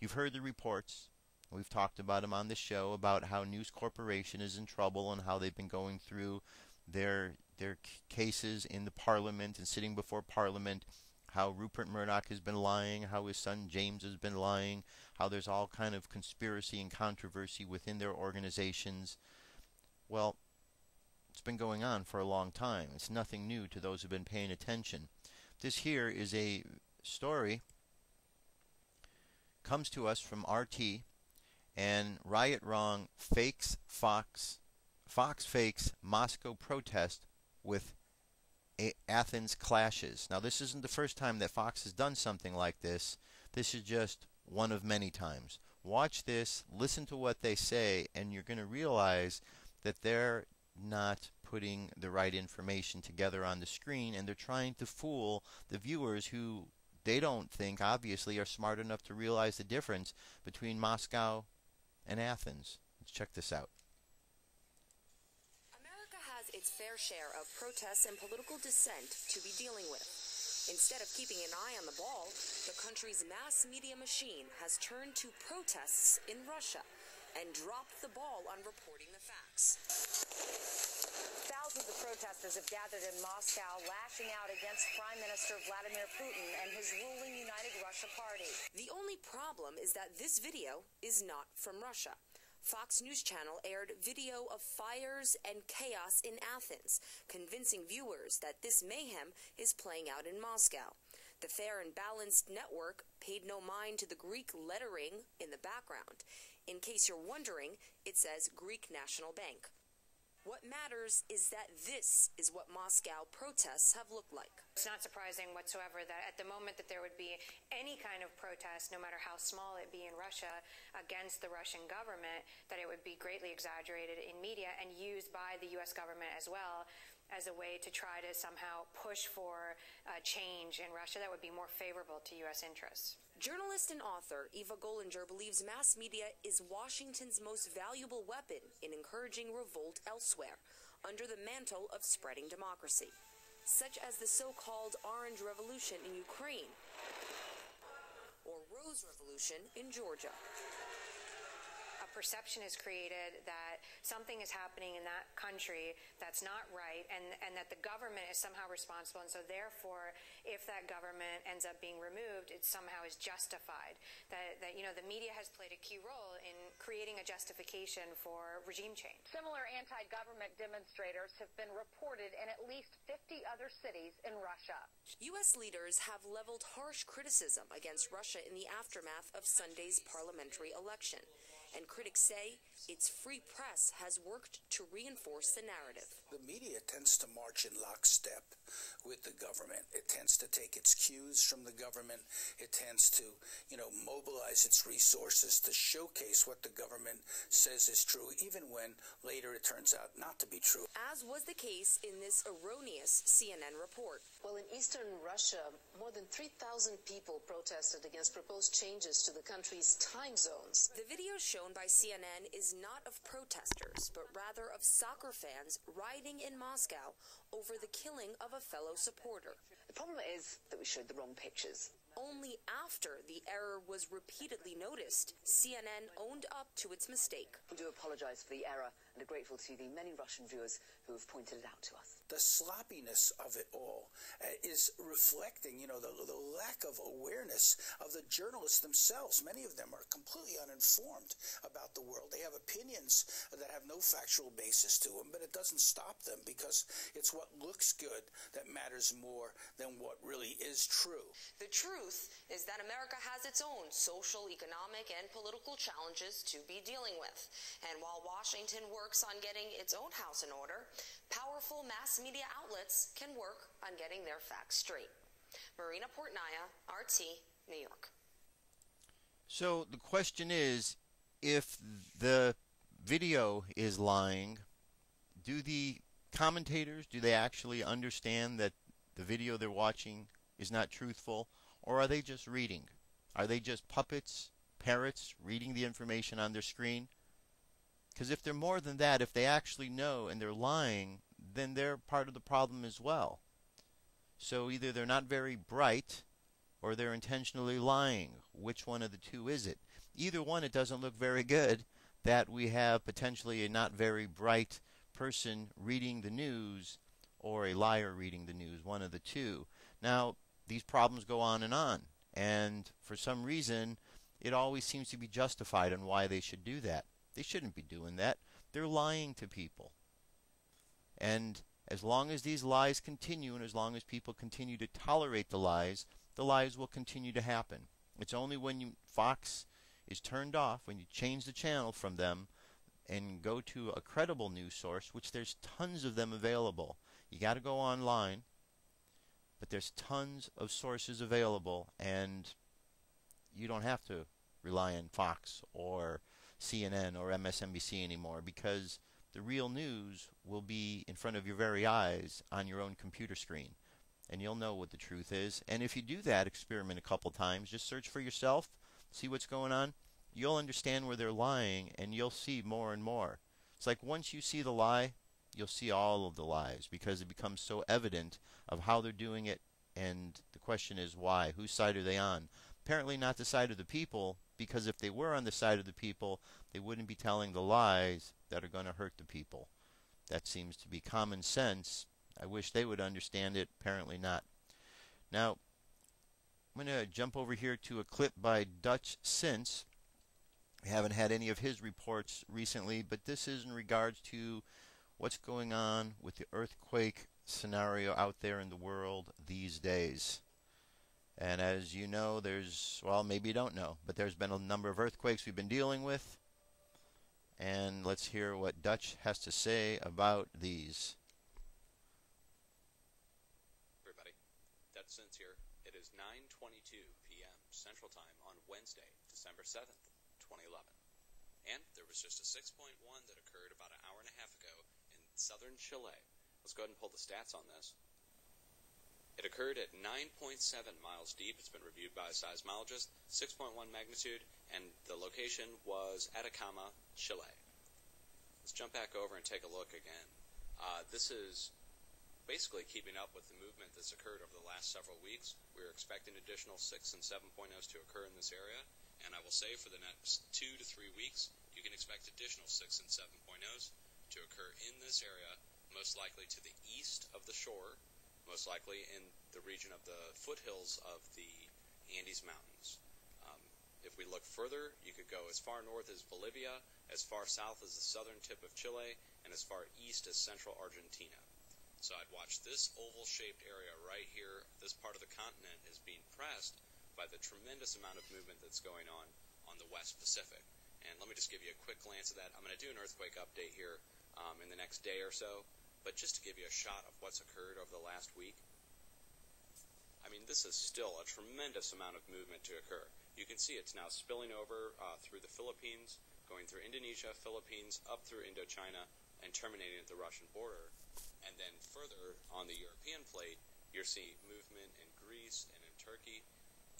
You've heard the reports. We've talked about them on the show about how News Corporation is in trouble and how they've been going through their their cases in the Parliament and sitting before Parliament, how Rupert Murdoch has been lying, how his son James has been lying, how there's all kind of conspiracy and controversy within their organizations. Well, it's been going on for a long time. It's nothing new to those who've been paying attention. This here is a story comes to us from R T, and Riot Wrong fakes Fox, Fox fakes Moscow protest with a Athens clashes. Now, this isn't the first time that Fox has done something like this. This is just one of many times. Watch this, listen to what they say, and you're going to realize that they're not putting the right information together on the screen, and they're trying to fool the viewers who they don't think, obviously, are smart enough to realize the difference between Moscow and Athens. Let's check this out. America has its fair share of protests and political dissent to be dealing with. Instead of keeping an eye on the ball, the country's mass media machine has turned to protests in Russia and dropped the ball on reporting the facts. Thousands of protesters have gathered in Moscow, lashing out against Prime Minister Vladimir Putin and his ruling United Russia Party. The only problem is that this video is not from Russia. Fox News Channel aired video of fires and chaos in Athens, convincing viewers that this mayhem is playing out in Moscow. The fair and balanced network paid no mind to the Greek lettering in the background. In case you're wondering, it says Greek National Bank. What matters is that this is what Moscow protests have looked like. It's not surprising whatsoever that at the moment that there would be any kind of protest, no matter how small it be in Russia, against the Russian government, that it would be greatly exaggerated in media and used by the U S government as well as a way to try to somehow push for a change in Russia that would be more favorable to U S interests. Journalist and author Eva Golinger believes mass media is Washington's most valuable weapon in encouraging revolt elsewhere, under the mantle of spreading democracy, such as the so-called Orange Revolution in Ukraine or Rose Revolution in Georgia. A perception is created that something is happening in that country that's not right, and, and that the government is somehow responsible, and so therefore, if that government ends up being removed, it somehow is justified. That, that you know, the media has played a key role in creating a justification for regime change. Similar anti-government demonstrators have been reported in at least fifty other cities in Russia. U S leaders have leveled harsh criticism against Russia in the aftermath of Sunday's parliamentary election, and critics say its free press has worked to reinforce the narrative. The media tends to march in lockstep with the government. It tends to take its cues from the government. It tends to, you know, mobilize its resources to showcase what the government says is true, even when later it turns out not to be true. As was the case in this erroneous C N N report. Well, in eastern Russia, more than three thousand people protested against proposed changes to the country's time zones. The video shown by C N N is not of protesters, but rather of soccer fans rioting in Moscow over the killing of a fellow supporter. The problem is that we showed the wrong pictures. Only after the error was repeatedly noticed, C N N owned up to its mistake. We do apologize for the error and are grateful to the many Russian viewers who have pointed it out to us. The sloppiness of it all is reflecting, you know, the, the lack of awareness of the journalists themselves. Many of them are completely uninformed about the world. They have opinions that have no factual basis to them, but it doesn't stop them because it's what looks good that matters more than what really is true. The truth is that America has its own social, economic, and political challenges to be dealing with. And while Washington works on getting its own house in order, powerful mass media outlets can work on getting their facts straight. Marina Portnaya, R T, New York. So the question is, if the video is lying, do the commentators, do they actually understand that the video they're watching is not truthful? Or are they just reading? Are they just puppets, parrots, reading the information on their screen? Because if they're more than that, if they actually know and they're lying, then they're part of the problem as well. So either they're not very bright, or they're intentionally lying. Which one of the two is it? Either one, it doesn't look very good that we have potentially a not very bright person reading the news, or a liar reading the news, one of the two. Now, these problems go on and on, and for some reason it always seems to be justified on why they should do that. They shouldn't be doing that. They're lying to people, and as long as these lies continue and as long as people continue to tolerate the lies, the lies will continue to happen. It's only when you, Fox is turned off, when you change the channel from them and go to a credible news source, which there's tons of them available. You got to go online, but there's tons of sources available, and you don't have to rely on Fox or C N N or M S N B C anymore, because the real news will be in front of your very eyes on your own computer screen, and you'll know what the truth is. And if you do that experiment a couple times, just search for yourself, see what's going on, you'll understand where they're lying, and you'll see more and more. It's like once you see the lie, you'll see all of the lies, because it becomes so evident of how they're doing it, and the question is why? Whose side are they on? Apparently not the side of the people, because if they were on the side of the people, they wouldn't be telling the lies that are going to hurt the people. That seems to be common sense. I wish they would understand it. Apparently not. Now, I'm going to jump over here to a clip by Dutch Sense. I haven't had any of his reports recently, but this is in regards to what's going on with the earthquake scenario out there in the world these days. And as you know, there's, well, maybe you don't know, but there's been a number of earthquakes we've been dealing with. And let's hear what Dutch has to say about these. Everybody, Dutch Sense here. It is nine twenty-two p m Central Time on Wednesday, December seventh, twenty eleven. And there was just a six point one that occurred about an hour and a half ago in southern Chile. Let's go ahead and pull the stats on this. It occurred at nine point seven miles deep. It's been reviewed by a seismologist, six point one magnitude, and the location was Atacama, Chile. Let's jump back over and take a look again. Uh, this is basically keeping up with the movement that's occurred over the last several weeks. We're expecting additional six and seven point ohs to occur in this area. And I will say for the next two to three weeks, you can expect additional six and seven point ohs to occur in this area, most likely to the east of the shore, most likely in the region of the foothills of the Andes Mountains. Um, if we look further, you could go as far north as Bolivia, as far south as the southern tip of Chile, and as far east as central Argentina. So I'd watch this oval-shaped area right here. This part of the continent is being pressed by the tremendous amount of movement that's going on on the West Pacific. And let me just give you a quick glance at that. I'm going to do an earthquake update here um, in the next day or so, but just to give you a shot of what's occurred over the last week. I mean, this is still a tremendous amount of movement to occur. You can see it's now spilling over uh, through the Philippines, going through Indonesia, Philippines, up through Indochina, and terminating at the Russian border. And then further on the European plate, you're seeing movement in Greece and in Turkey,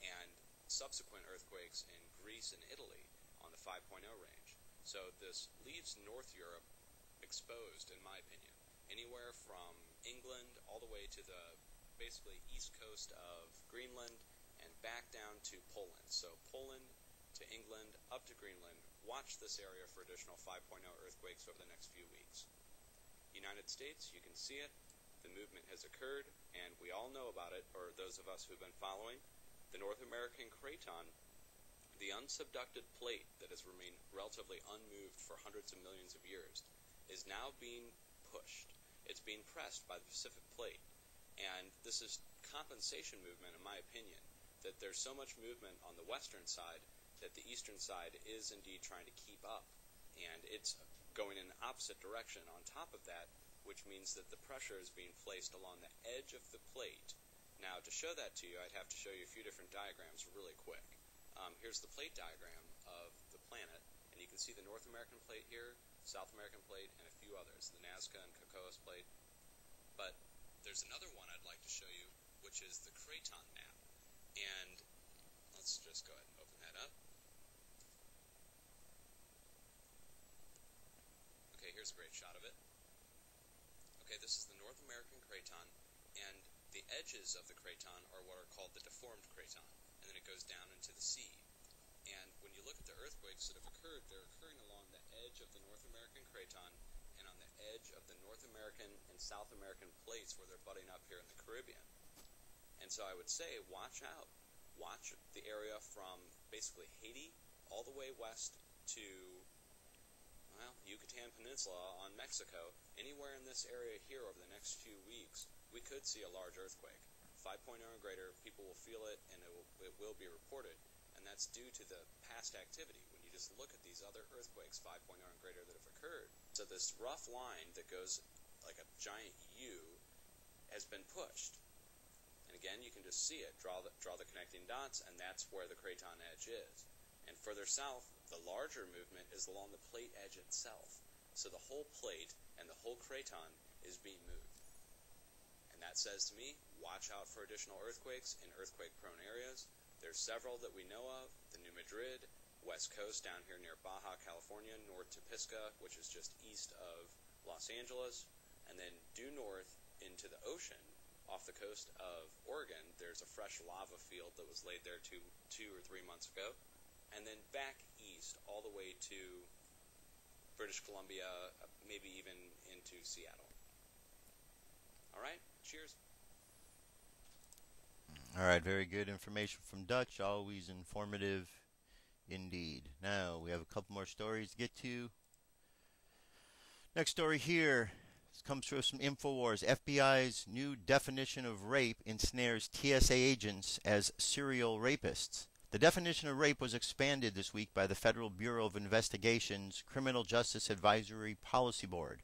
and subsequent earthquakes in Greece and Italy on the five point oh range. So this leaves North Europe exposed, in my opinion. Anywhere from England all the way to the basically east coast of Greenland and back down to Poland. So Poland to England, up to Greenland. Watch this area for additional five point oh earthquakes over the next few weeks. United States, you can see it. The movement has occurred, and we all know about it, or those of us who've been following. The North American craton, the unsubducted plate that has remained relatively unmoved for hundreds of millions of years, is now being pushed. It's being pressed by the Pacific plate. And this is compensation movement, in my opinion, that there's so much movement on the western side that the eastern side is indeed trying to keep up. And it's going in the opposite direction on top of that, which means that the pressure is being placed along the edge of the plate. Now, to show that to you, I'd have to show you a few different diagrams really quick. Um, here's the plate diagram of the planet, and you can see the North American plate here, South American plate, and a few others, the Nazca and Kokoas plate. But there's another one I'd like to show you, which is the craton map. And let's just go ahead and open that up. Okay, here's a great shot of it. Okay, this is the North American craton, and the edges of the craton are what are called the deformed craton, and then it goes down into the sea. And when you look at the earthquakes that have occurred, they're occurring along the edge of the North American craton and on the edge of the North American and South American plates where they're butting up here in the Caribbean. And so I would say watch out. Watch the area from basically Haiti all the way west to, well, Yucatan Peninsula on Mexico. Anywhere in this area here over the next few weeks, we could see a large earthquake. five point oh or greater, people will feel it and it will, it will be reported. And that's due to the past activity. When you just look at these other earthquakes, five point oh and greater, that have occurred. So this rough line that goes like a giant U has been pushed. And again, you can just see it. Draw the, draw the connecting dots, and that's where the craton edge is. And further south, the larger movement is along the plate edge itself. So the whole plate and the whole craton is being moved. And that says to me, watch out for additional earthquakes in earthquake-prone areas. There's several that we know of, the New Madrid, west coast down here near Baja California, north to Piscah, which is just east of Los Angeles, and then due north into the ocean, off the coast of Oregon, there's a fresh lava field that was laid there two, two or three months ago, and then back east all the way to British Columbia, maybe even into Seattle. All right, cheers. All right, very good information from Dutch, always informative indeed. Now, we have a couple more stories to get to. Next story here. This comes from some InfoWars. F B I's new definition of rape ensnares T S A agents as serial rapists. The definition of rape was expanded this week by the Federal Bureau of Investigation's Criminal Justice Advisory Policy Board.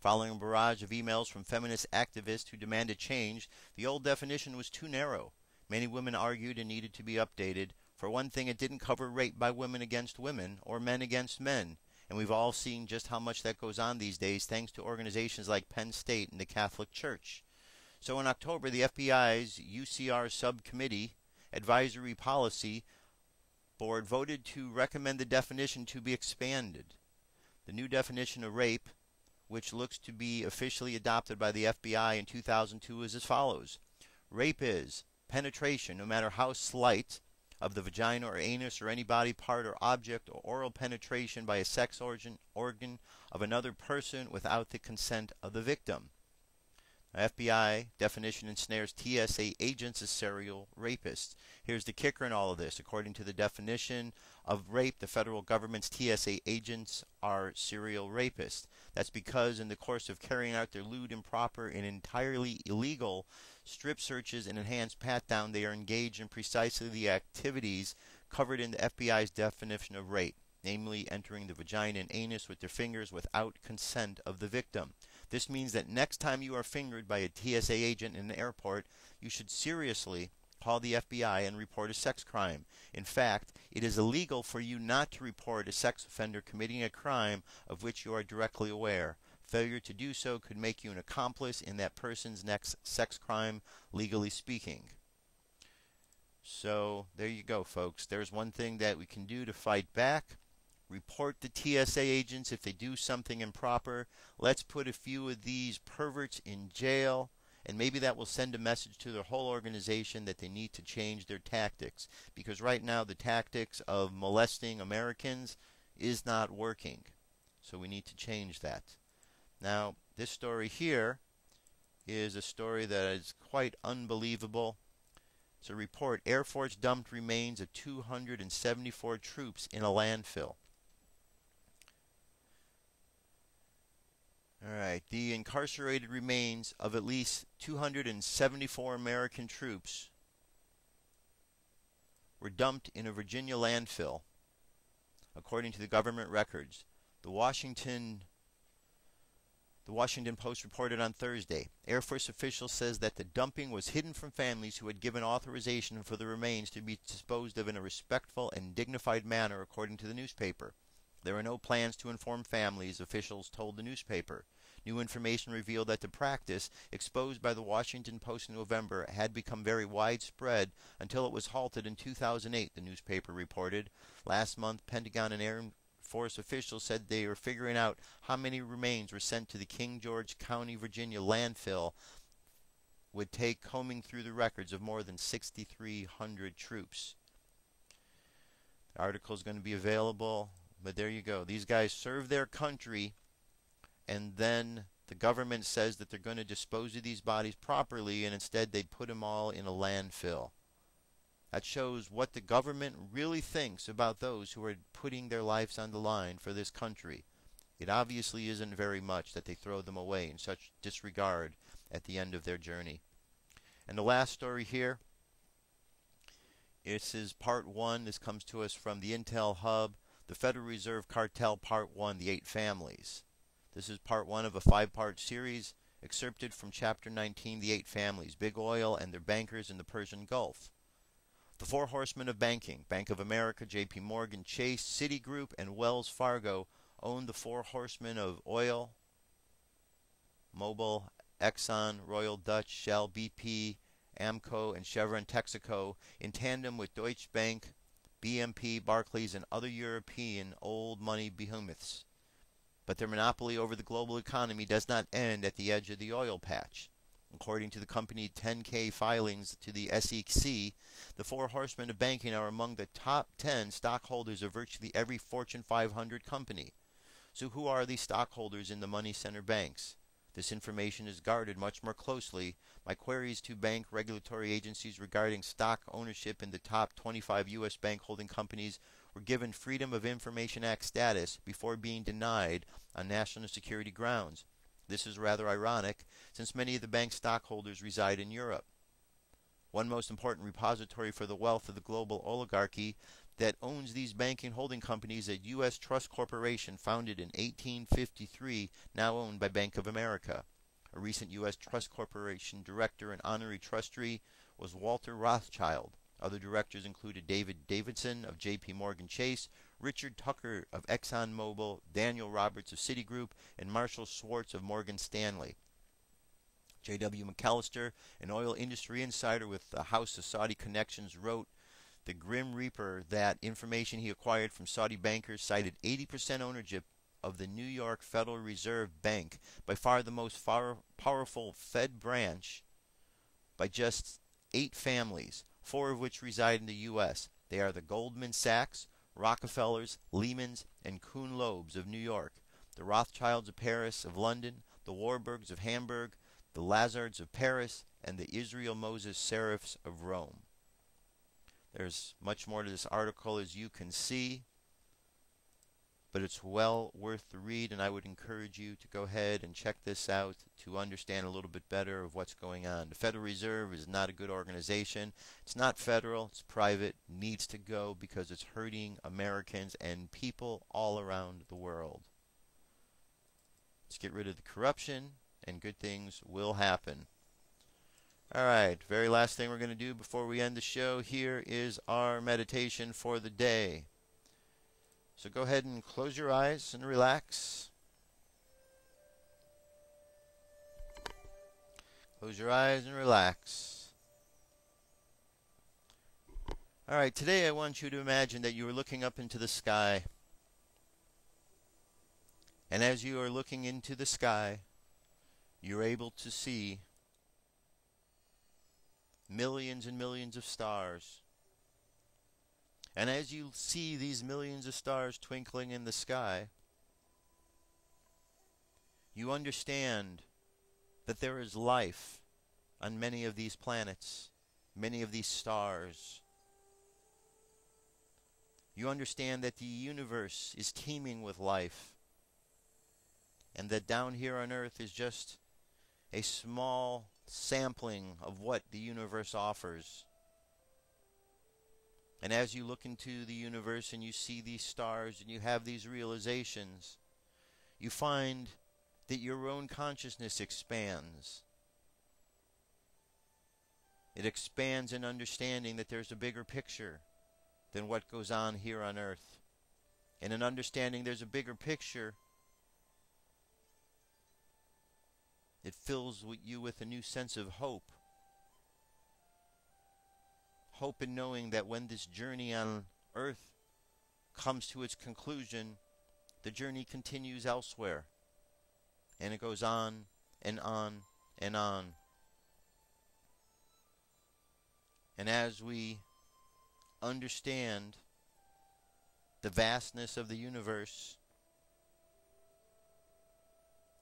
Following a barrage of emails from feminist activists who demanded change, the old definition was too narrow. Many women argued it needed to be updated. For one thing, it didn't cover rape by women against women or men against men. And we've all seen just how much that goes on these days thanks to organizations like Penn State and the Catholic Church. So in October, the F B I's U C R Subcommittee Advisory Policy Board voted to recommend the definition to be expanded. The new definition of rape, which looks to be officially adopted by the F B I in two thousand two, is as follows. Rape is penetration, no matter how slight, of the vagina or anus or any body part or object or oral penetration by a sex organ, organ of another person without the consent of the victim. Now, F B I definition ensnares T S A agents as serial rapists. Here's the kicker in all of this. According to the definition of rape, the federal government's T S A agents are serial rapists. That's because in the course of carrying out their lewd, improper, and entirely illegal strip searches and enhanced pat-down, they are engaged in precisely the activities covered in the F B I's definition of rape, namely entering the vagina and anus with their fingers without consent of the victim. This means that next time you are fingered by a T S A agent in an airport, you should seriously call the F B I and report a sex crime. In fact, it is illegal for you not to report a sex offender committing a crime of which you are directly aware. Failure to do so could make you an accomplice in that person's next sex crime, legally speaking. So there you go, folks. There's one thing that we can do to fight back. Report the T S A agents if they do something improper. Let's put a few of these perverts in jail, and maybe that will send a message to their whole organization that they need to change their tactics, because right now the tactics of molesting Americans is not working. So we need to change that. Now, this story here is a story that is quite unbelievable. It's a report. Air Force dumped remains of two hundred seventy-four troops in a landfill. All right, the incarcerated remains of at least two hundred seventy-four American troops were dumped in a Virginia landfill, according to the government records. The Washington, the Washington Post reported on Thursday. Air Force official says that the dumping was hidden from families who had given authorization for the remains to be disposed of in a respectful and dignified manner, according to the newspaper. There are no plans to inform families, officials told the newspaper. New information revealed that the practice, exposed by the Washington Post in November, had become very widespread until it was halted in two thousand eight, the newspaper reported. Last month, Pentagon and Air Force officials said they were figuring out how many remains were sent to the King George County, Virginia landfill. Would take combing through the records of more than six thousand three hundred troops. The article is going to be available. But there you go. These guys serve their country, and then the government says that they're going to dispose of these bodies properly, and instead they put them all in a landfill. That shows what the government really thinks about those who are putting their lives on the line for this country. It obviously isn't very much that they throw them away in such disregard at the end of their journey. And the last story here, this is part one. This comes to us from the Intel Hub. The Federal Reserve Cartel Part one, The Eight Families. This is Part one of a five-part series excerpted from Chapter nineteen, The Eight Families, Big Oil and Their Bankers in the Persian Gulf. The Four Horsemen of Banking, Bank of America, J P Morgan Chase, Citigroup, and Wells Fargo owned the Four Horsemen of Oil, Mobil, Exxon, Royal Dutch, Shell, B P, Amco, and Chevron Texaco in tandem with Deutsche Bank, B M P, Barclays, and other European old money behemoths. But their monopoly over the global economy does not end at the edge of the oil patch. According to the company ten K filings to the S E C, the Four Horsemen of Banking are among the top ten stockholders of virtually every Fortune five hundred company. So who are these stockholders in the money center banks? This information is guarded much more closely. My queries to bank regulatory agencies regarding stock ownership in the top twenty-five U S bank holding companies were given Freedom of Information Act status before being denied on national security grounds. This is rather ironic, since many of the bank's stockholders reside in Europe. One most important repository for the wealth of the global oligarchy that owns these banking holding companies, a U S trust corporation founded in eighteen fifty-three, now owned by Bank of America. A recent U S trust corporation director and honorary trustee was Walter Rothschild. Other directors included David Davidson of J P Morgan Chase, Richard Tucker of ExxonMobil, Daniel Roberts of Citigroup, and Marshall Schwartz of Morgan Stanley. J W McAllister, an oil industry insider with the House of Saudi Connections, wrote the Grim Reaper that information he acquired from Saudi bankers cited eighty percent ownership of the New York Federal Reserve Bank, by far the most far powerful Fed branch, by just eight families, four of which reside in the U S They are the Goldman Sachs, Rockefellers, Lehmans, and Kuhn-Loebs of New York, the Rothschilds of Paris, of London, the Warburgs of Hamburg, the Lazards of Paris, and the Israel Moses Serafs of Rome. There's much more to this article, as you can see, but it's well worth the read, and I would encourage you to go ahead and check this out to understand a little bit better of what's going on. The Federal Reserve is not a good organization. It's not federal. It's private. It needs to go because it's hurting Americans and people all around the world. Let's get rid of the corruption, and good things will happen. All right, very last thing we're going to do before we end the show here is our meditation for the day. So go ahead and close your eyes and relax. Close your eyes and relax. All right, today I want you to imagine that you are looking up into the sky. And as you are looking into the sky, you're able to see millions and millions of stars. And as you see these millions of stars twinkling in the sky, you understand that there is life on many of these planets, many of these stars. You understand that the universe is teeming with life, and that down here on Earth is just a small sampling of what the universe offers. And as you look into the universe and you see these stars and you have these realizations, you find that your own consciousness expands. It expands in understanding that there's a bigger picture than what goes on here on Earth. And in understanding there's a bigger picture, it fills you with a new sense of hope. Hope in knowing that when this journey on Earth comes to its conclusion, the journey continues elsewhere. And it goes on and on and on. And as we understand the vastness of the universe,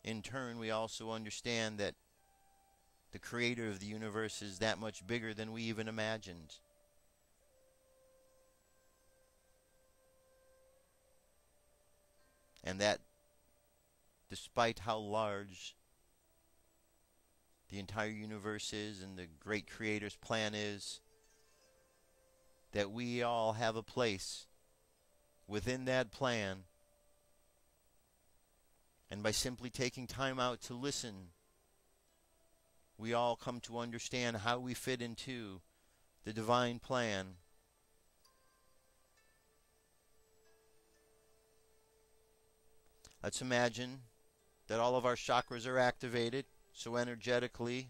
in turn we also understand that the creator of the universe is that much bigger than we even imagined. And that despite how large the entire universe is and the great creator's plan is, that we all have a place within that plan. And by simply taking time out to listen, we all come to understand how we fit into the divine plan. Let's imagine that all of our chakras are activated, so energetically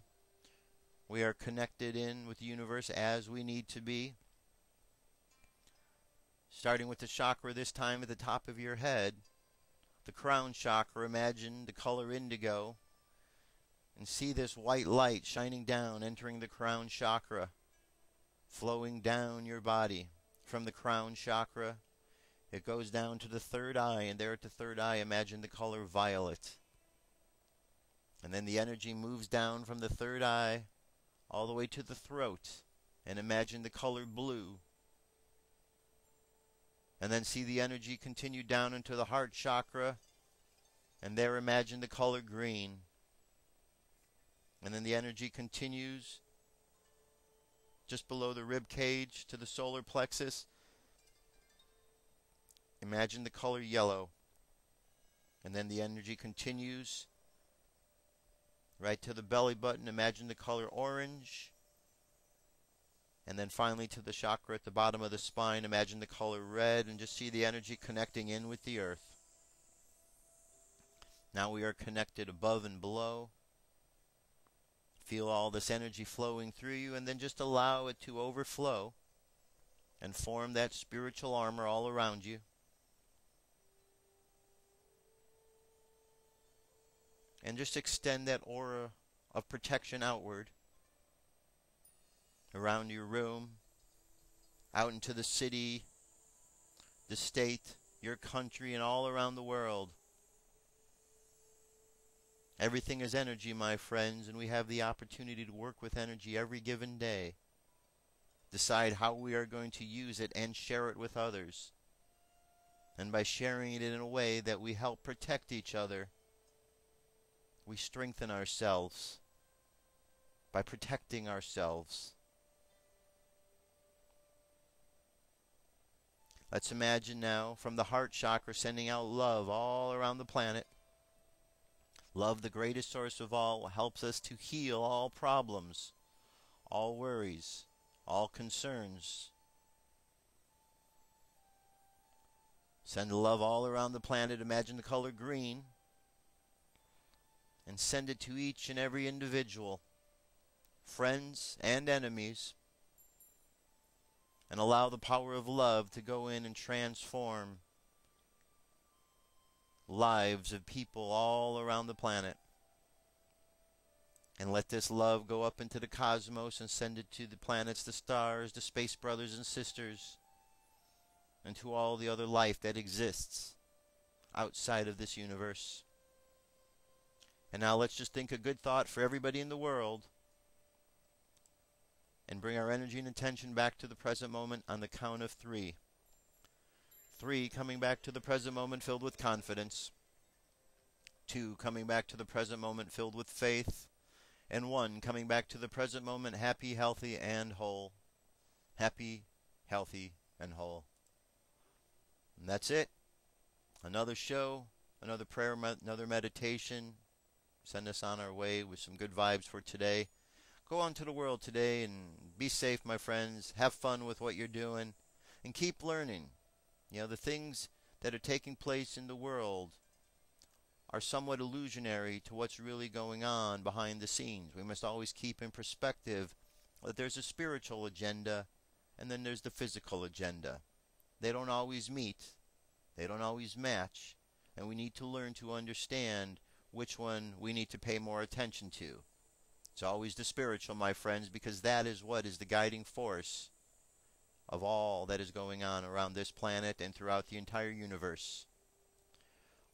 we are connected in with the universe as we need to be. Starting with the chakra this time at the top of your head, the crown chakra, imagine the color indigo, and see this white light shining down, entering the crown chakra, flowing down your body from the crown chakra. It goes down to the third eye, and there at the third eye, imagine the color violet. And then the energy moves down from the third eye all the way to the throat, and imagine the color blue. And then see the energy continue down into the heart chakra, and there imagine the color green. And then the energy continues just below the rib cage to the solar plexus. Imagine the color yellow, and then the energy continues right to the belly button. Imagine the color orange, and then finally to the chakra at the bottom of the spine. Imagine the color red, and just see the energy connecting in with the earth. Now we are connected above and below. Feel all this energy flowing through you, and then just allow it to overflow and form that spiritual armor all around you. And just extend that aura of protection outward, around your room, out into the city, the state, your country, and all around the world. Everything is energy, my friends, and we have the opportunity to work with energy every given day. Decide how we are going to use it and share it with others. And by sharing it in a way that we help protect each other, we strengthen ourselves by protecting ourselves. Let's imagine now from the heart chakra sending out love all around the planet. Love, the greatest source of all, helps us to heal all problems, all worries, all concerns. Send love all around the planet. Imagine the color green, and send it to each and every individual, friends and enemies, and allow the power of love to go in and transform lives of people all around the planet. And let this love go up into the cosmos and send it to the planets, the stars, the space brothers and sisters, and to all the other life that exists outside of this universe. And now let's just think a good thought for everybody in the world and bring our energy and attention back to the present moment on the count of three. Three, coming back to the present moment filled with confidence. Two, coming back to the present moment filled with faith. And one, coming back to the present moment happy, healthy, and whole. Happy, healthy, and whole. And that's it. Another show, another prayer, another meditation. Send us on our way with some good vibes for today. Go on to the world today and be safe, my friends. Have fun with what you're doing and keep learning. You know, the things that are taking place in the world are somewhat illusionary to what's really going on behind the scenes. We must always keep in perspective that there's a spiritual agenda and then there's the physical agenda. They don't always meet. They don't always match. And we need to learn to understand which one we need to pay more attention to. It's always the spiritual, my friends, because that is what is the guiding force of all that is going on around this planet and throughout the entire universe.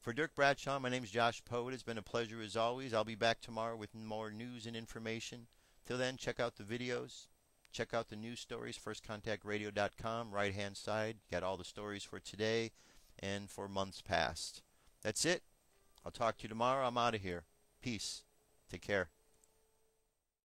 For Dirk Bradshaw, my name is Josh Poe. It's been a pleasure as always. I'll be back tomorrow with more news and information. Till then, check out the videos. Check out the news stories, first contact radio dot com, right-hand side. Got all the stories for today and for months past. That's it. I'll talk to you tomorrow. I'm out of here. Peace. Take care.